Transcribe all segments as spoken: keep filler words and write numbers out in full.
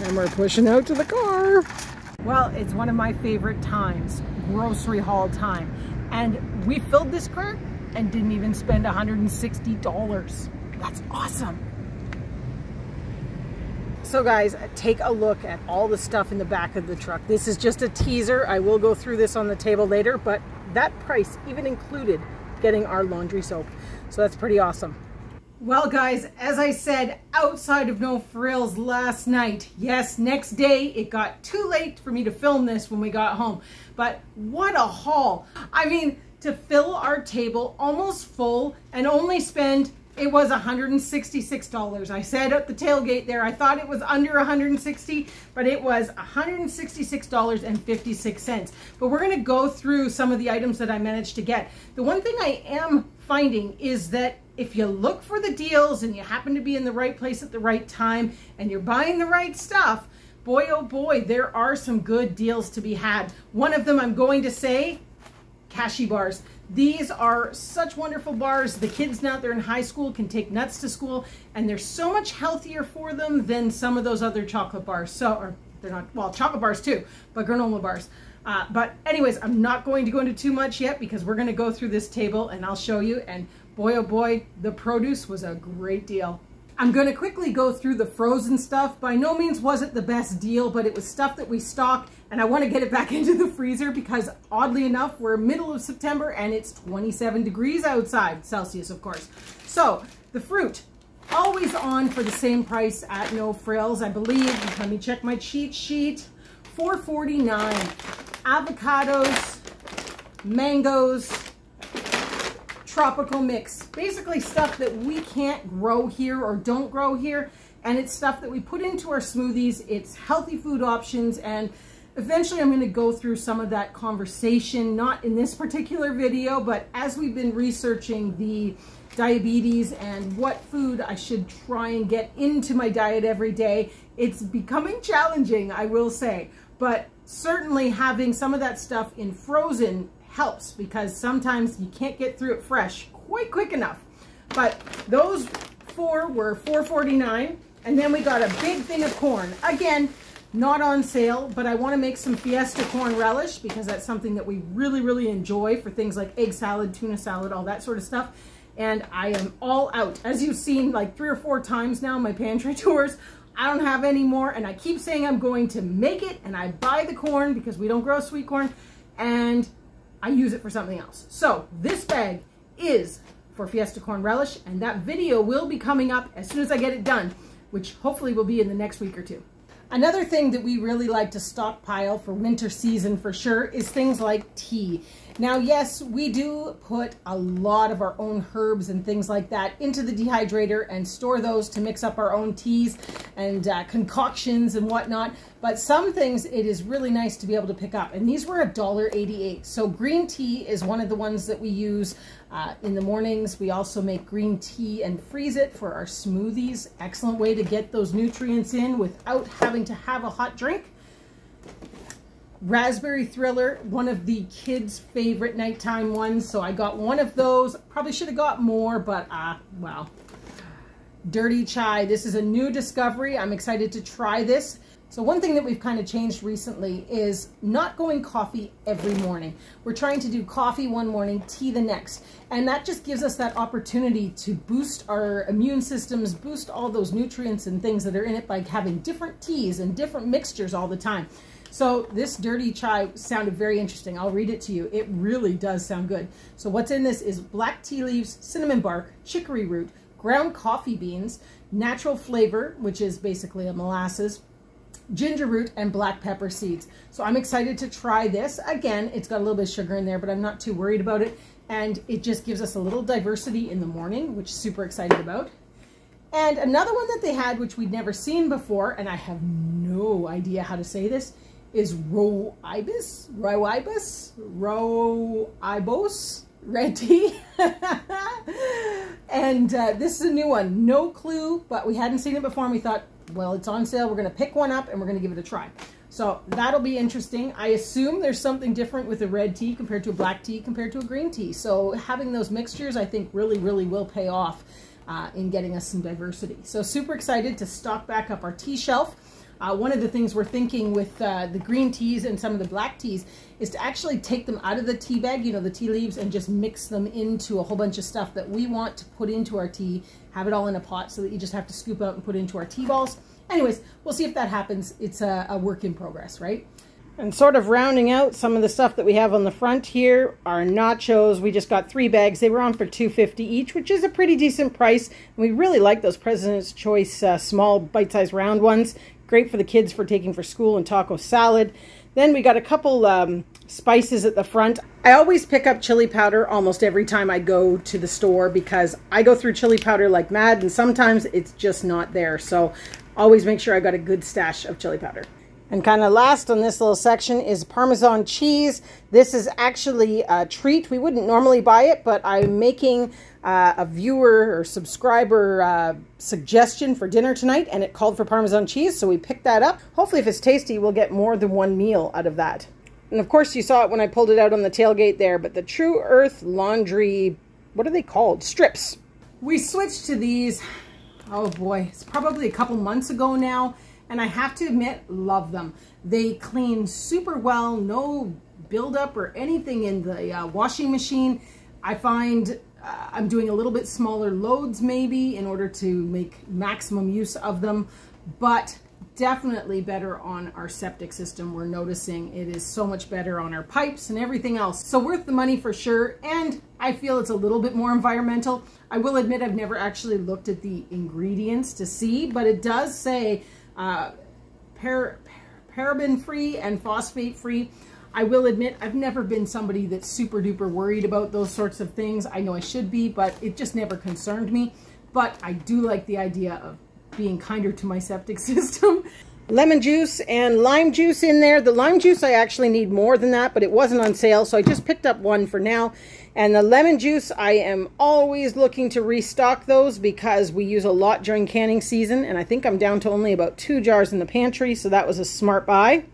And we're pushing out to the car. Well, it's one of my favorite times, grocery haul time. And we filled this cart and didn't even spend one hundred sixty dollars. That's awesome. So guys, take a look at all the stuff in the back of the truck. This is just a teaser. I will go through this on the table later, but that price even included getting our laundry soap. So that's pretty awesome. Well guys, as I said, outside of No Frills last night, yes, next day, it got too late for me to film this when we got home, but what a haul. I mean, to fill our table almost full and only spend, it was one hundred sixty-six dollars. I said at the tailgate there, I thought it was under one hundred sixty dollars, but it was one hundred sixty-six dollars and fifty-six cents. But we're gonna go through some of the items that I managed to get. The one thing I am finding is that if you look for the deals and you happen to be in the right place at the right time and you're buying the right stuff, boy, oh boy, there are some good deals to be had. One of them I'm going to say, Kashi bars. These are such wonderful bars. The kids now they're in high school can take nuts to school and they're so much healthier for them than some of those other chocolate bars. So, or they're not, well, chocolate bars too, but granola bars. Uh, but anyways, I'm not going to go into too much yet because we're gonna go through this table and I'll show you, and boy, oh boy, the produce was a great deal. I'm gonna quickly go through the frozen stuff. By no means was it the best deal, but it was stuff that we stocked and I wanna get it back into the freezer because oddly enough, we're middle of September and it's twenty-seven degrees outside, Celsius of course. So the fruit, always on for the same price at No Frills, I believe. Let me check my cheat sheet. four forty-nine. Avocados, mangoes, tropical mix, basically stuff that we can't grow here or don't grow here, and it's stuff that we put into our smoothies. It's healthy food options, and eventually I'm going to go through some of that conversation, not in this particular video, but as we've been researching the diabetes and what food I should try and get into my diet every day. It's becoming challenging, I will say, but certainly having some of that stuff in frozen helps because sometimes you can't get through it fresh quite quick enough. But those four were four forty-nine, and then we got a big thing of corn. Again, not on sale, but I want to make some Fiesta corn relish because that's something that we really, really enjoy for things like egg salad, tuna salad, all that sort of stuff. And I am all out. As you've seen like three or four times now, my pantry tours, I don't have any more, and I keep saying I'm going to make it, and I buy the corn because we don't grow sweet corn, and I use it for something else. So this bag is for Fiesta corn relish, and that video will be coming up as soon as I get it done, which hopefully will be in the next week or two. Another thing that we really like to stockpile for winter season for sure is things like tea. Now, yes, we do put a lot of our own herbs and things like that into the dehydrator and store those to mix up our own teas and uh, concoctions and whatnot. But some things it is really nice to be able to pick up. And these were one dollar eighty-eight. So green tea is one of the ones that we use uh, in the mornings. We also make green tea and freeze it for our smoothies. Excellent way to get those nutrients in without having to have a hot drink. Raspberry Thriller, one of the kids' favorite nighttime ones. So I got one of those. Probably should have got more, but ah, uh, well. Dirty Chai. This is a new discovery. I'm excited to try this. So one thing that we've kind of changed recently is not going coffee every morning. We're trying to do coffee one morning, tea the next. And that just gives us that opportunity to boost our immune systems, boost all those nutrients and things that are in it by having different teas and different mixtures all the time. So this Dirty Chai sounded very interesting. I'll read it to you. It really does sound good. So what's in this is black tea leaves, cinnamon bark, chicory root, ground coffee beans, natural flavor, which is basically a molasses, ginger root, and black pepper seeds. So I'm excited to try this. Again, it's got a little bit of sugar in there, but I'm not too worried about it. And it just gives us a little diversity in the morning, which I'm super excited about. And another one that they had, which we'd never seen before, and I have no idea how to say this, is rooibos, rooibos, rooibos, red tea. And uh, this is a new one, no clue, but we hadn't seen it before and we thought, well, it's on sale, we're gonna pick one up and we're gonna give it a try. So that'll be interesting. I assume there's something different with a red tea compared to a black tea compared to a green tea. So having those mixtures, I think really, really will pay off uh, in getting us some diversity. So super excited to stock back up our tea shelf. Uh, one of the things we're thinking with uh, the green teas and some of the black teas is to actually take them out of the tea bag, you know, the tea leaves, and just mix them into a whole bunch of stuff that we want to put into our tea, have it all in a pot so that you just have to scoop out and put into our tea balls. Anyways, we'll see if that happens. It's a, a work in progress, right? And sort of rounding out some of the stuff that we have on the front here are nachos. We just got three bags. They were on for two fifty each, which is a pretty decent price. And we really like those President's Choice uh, small bite-sized round ones. Great for the kids for taking for school and taco salad. Then we got a couple um, spices at the front. I always pick up chili powder almost every time I go to the store because I go through chili powder like mad and sometimes it's just not there. So always make sure I got a good stash of chili powder. And kind of last on this little section is Parmesan cheese. This is actually a treat. We wouldn't normally buy it, but I'm making uh, a viewer or subscriber uh, suggestion for dinner tonight, and it called for Parmesan cheese, so we picked that up. Hopefully, if it's tasty, we'll get more than one meal out of that. And of course, you saw it when I pulled it out on the tailgate there, but the True Earth laundry, what are they called? Strips. We switched to these, oh boy, it's probably a couple months ago now. And I have to admit, love them. They clean super well, no buildup or anything in the uh, washing machine. I find uh, I'm doing a little bit smaller loads maybe in order to make maximum use of them, but definitely better on our septic system. We're noticing it is so much better on our pipes and everything else. So worth the money for sure. And I feel it's a little bit more environmental. I will admit I've never actually looked at the ingredients to see, but it does say Uh, par par paraben-free and phosphate-free. I will admit, I've never been somebody that's super duper worried about those sorts of things. I know I should be, but it just never concerned me. But I do like the idea of being kinder to my septic system. Lemon juice and lime juice in there. The lime juice, I actually need more than that, but it wasn't on sale, so I just picked up one for now. And the lemon juice, I am always looking to restock those because we use a lot during canning season, and I think I'm down to only about two jars in the pantry, so that was a smart buy.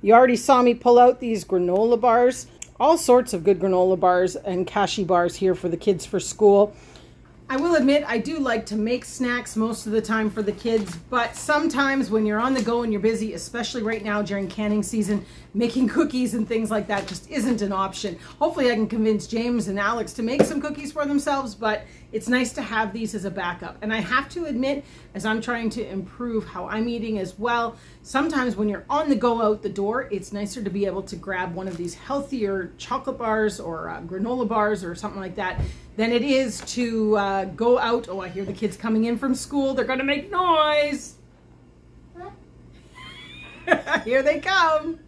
You already saw me pull out these granola bars, all sorts of good granola bars and Kashi bars here for the kids for school. I will admit, I do like to make snacks most of the time for the kids, but sometimes when you're on the go and you're busy, especially right now during canning season, making cookies and things like that just isn't an option. Hopefully I can convince James and Alex to make some cookies for themselves, but it's nice to have these as a backup. And I have to admit, as I'm trying to improve how I'm eating as well, sometimes when you're on the go out the door, it's nicer to be able to grab one of these healthier chocolate bars or uh, granola bars or something like that than it is to uh, go out. Oh, I hear the kids coming in from school. They're gonna make noise. Huh? Here they come.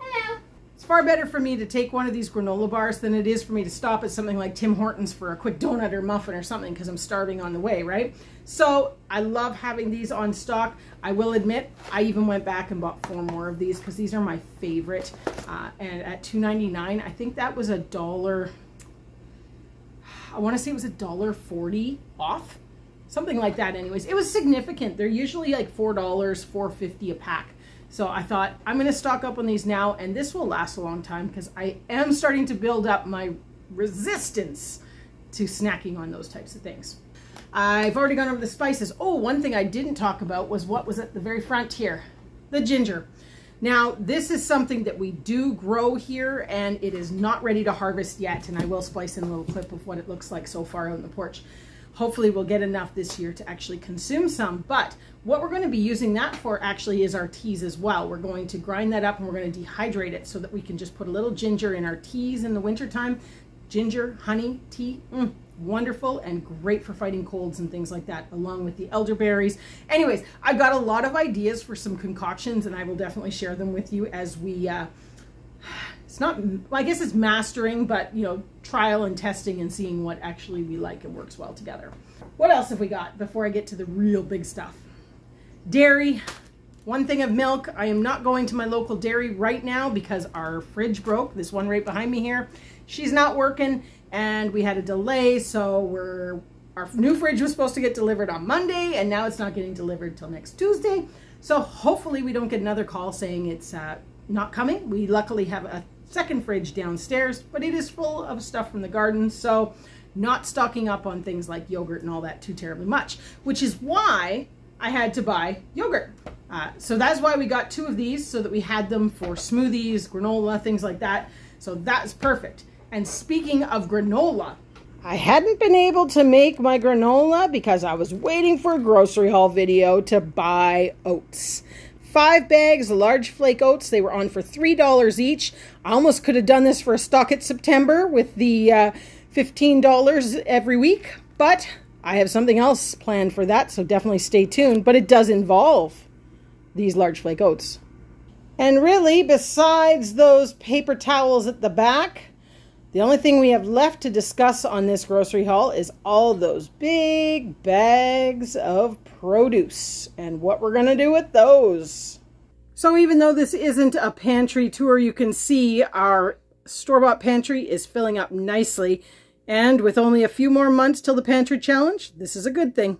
Hello. It's far better for me to take one of these granola bars than it is for me to stop at something like Tim Hortons for a quick donut or muffin or something because I'm starving on the way, right? So I love having these on stock. I will admit, I even went back and bought four more of these because these are my favorite. Uh, and at two ninety-nine, I think that was a dollar. I want to say it was a dollar forty off, something like that. Anyways, it was significant. They're usually like four dollars, four fifty a pack. So I thought I'm going to stock up on these now, and this will last a long time because I am starting to build up my resistance to snacking on those types of things. I've already gone over the spices. Oh, one thing I didn't talk about was what was at the very front here, the ginger. Now, this is something that we do grow here, and it is not ready to harvest yet, and I will splice in a little clip of what it looks like so far out on the porch. Hopefully we'll get enough this year to actually consume some, but what we're going to be using that for actually is our teas as well. We're going to grind that up, and we're going to dehydrate it so that we can just put a little ginger in our teas in the wintertime. Ginger, honey, tea, mm, wonderful and great for fighting colds and things like that, along with the elderberries. Anyways, I've got a lot of ideas for some concoctions, and I will definitely share them with you as we, uh, it's not, I guess it's mastering, but you know, trial and testing and seeing what actually we like and works well together. What else have we got before I get to the real big stuff? Dairy. One thing of milk. I am not going to my local dairy right now because our fridge broke. This one right behind me here. She's not working and we had a delay. So we're, our new fridge was supposed to get delivered on Monday and now it's not getting delivered till next Tuesday. So hopefully we don't get another call saying it's uh, not coming. We luckily have a second fridge downstairs, but it is full of stuff from the garden. So not stocking up on things like yogurt and all that too terribly much, which is why I had to buy yogurt. Uh, so that's why we got two of these, so that we had them for smoothies, granola, things like that. So that's perfect. And speaking of granola, I hadn't been able to make my granola because I was waiting for a grocery haul video to buy oats. Five bags, large flake oats. They were on for three dollars each. I almost could have done this for a stock at September with the uh, fifteen dollars every week, but I have something else planned for that, so definitely stay tuned. But it does involve these large flake oats. And really, besides those paper towels at the back, the only thing we have left to discuss on this grocery haul is all those big bags of produce and what we're gonna do with those. So even though this isn't a pantry tour, you can see our store-bought pantry is filling up nicely. And with only a few more months till the pantry challenge, this is a good thing.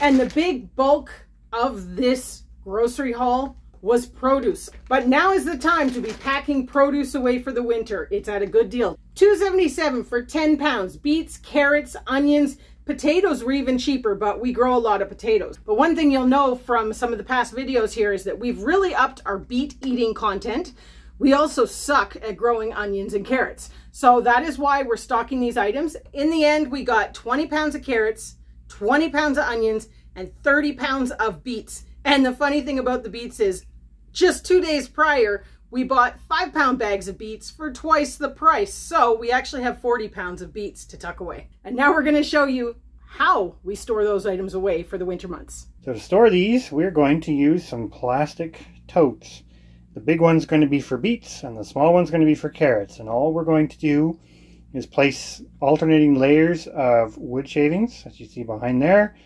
And the big bulk of this grocery haul was produce. But now is the time to be packing produce away for the winter. It's at a good deal. two seventy-seven for ten pounds. Beets, carrots, onions, potatoes were even cheaper, but we grow a lot of potatoes. But one thing you'll know from some of the past videos here is that we've really upped our beet eating content. We also suck at growing onions and carrots. So that is why we're stocking these items. In the end, we got twenty pounds of carrots, twenty pounds of onions, and thirty pounds of beets. And the funny thing about the beets is, just two days prior, we bought five pound bags of beets for twice the price. So we actually have forty pounds of beets to tuck away. And now we're gonna show you how we store those items away for the winter months. So to store these, we're going to use some plastic totes. The big one's gonna be for beets and the small one's gonna be for carrots. And all we're going to do is place alternating layers of wood shavings, as you see behind there,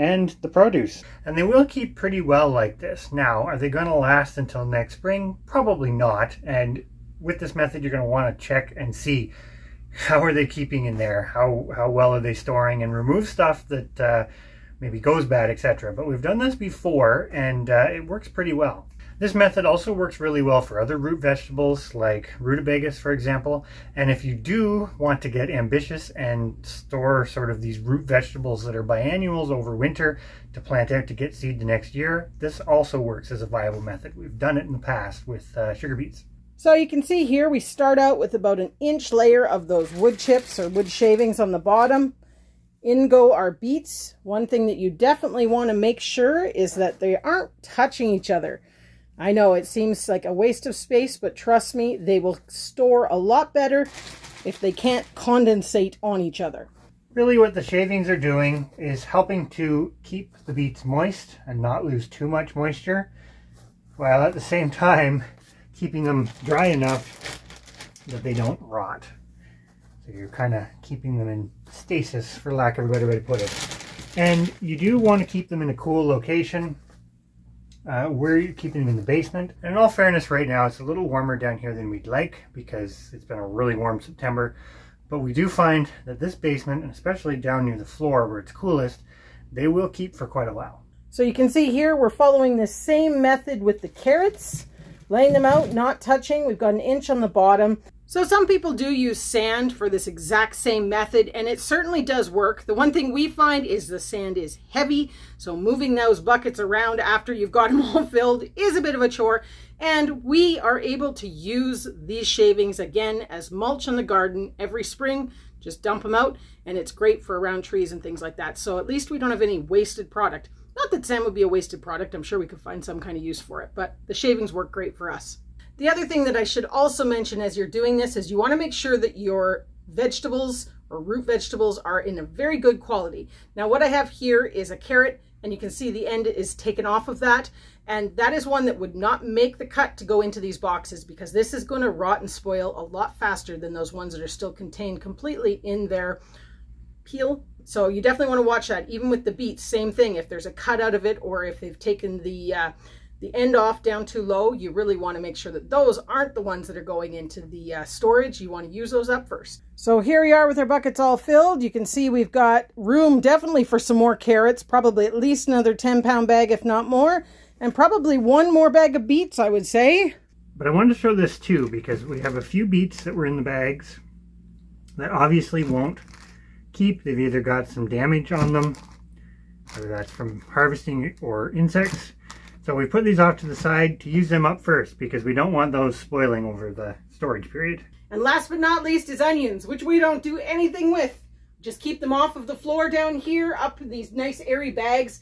and the produce. And they will keep pretty well like this. Now, are they gonna last until next spring? Probably not. And with this method, you're gonna wanna check and see how are they keeping in there? How, how well are they storing, and remove stuff that uh, maybe goes bad, et cetera. But we've done this before and uh, it works pretty well. This method also works really well for other root vegetables like rutabagas, for example. And if you do want to get ambitious and store sort of these root vegetables that are biennials over winter to plant out to get seed the next year, this also works as a viable method. We've done it in the past with uh, sugar beets. So you can see here we start out with about an inch layer of those wood chips or wood shavings on the bottom. In go our beets. One thing that you definitely want to make sure is that they aren't touching each other. I know it seems like a waste of space, but trust me, they will store a lot better if they can't condensate on each other. Really what the shavings are doing is helping to keep the beets moist and not lose too much moisture, while at the same time keeping them dry enough that they don't rot. So you're kind of keeping them in stasis, for lack of a better way to put it. And you do want to keep them in a cool location. Uh, we're keeping them in the basement. And in all fairness, right now it's a little warmer down here than we'd like because it's been a really warm September. But we do find that this basement, and especially down near the floor where it's coolest, they will keep for quite a while. So you can see here we're following the same method with the carrots, laying them out, not touching. We've got an inch on the bottom. So some people do use sand for this exact same method, and it certainly does work. The one thing we find is the sand is heavy, so moving those buckets around after you've got them all filled is a bit of a chore, and we are able to use these shavings again as mulch in the garden every spring. Just dump them out, and it's great for around trees and things like that, so at least we don't have any wasted product. Not that sand would be a wasted product, I'm sure we could find some kind of use for it, but the shavings work great for us. The other thing that I should also mention as you're doing this is you want to make sure that your vegetables or root vegetables are in a very good quality. Now what I have here is a carrot, and you can see the end is taken off of that, and that is one that would not make the cut to go into these boxes because this is going to rot and spoil a lot faster than those ones that are still contained completely in their peel. So you definitely want to watch that. Even with the beets, same thing. If there's a cut out of it, or if they've taken the uh, the end off down too low, you really want to make sure that those aren't the ones that are going into the uh, storage. You want to use those up first. So here we are with our buckets all filled. You can see we've got room definitely for some more carrots, probably at least another ten pound bag, if not more, and probably one more bag of beets, I would say. But I wanted to show this too, because we have a few beets that were in the bags that obviously won't keep. They've either got some damage on them, whether that's from harvesting or insects. So we put these off to the side to use them up first because we don't want those spoiling over the storage period. And last but not least is onions, which we don't do anything with. Just keep them off of the floor down here, up in these nice airy bags.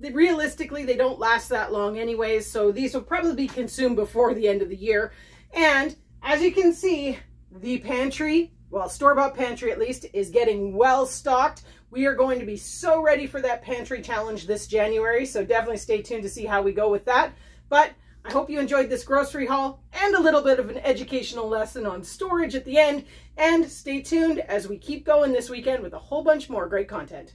They, realistically, they don't last that long anyways, so these will probably be consumed before the end of the year. And as you can see, the pantry, well, store-bought pantry at least, is getting well stocked. We are going to be so ready for that pantry challenge this January, so definitely stay tuned to see how we go with that. But I hope you enjoyed this grocery haul and a little bit of an educational lesson on storage at the end. And stay tuned as we keep going this weekend with a whole bunch more great content.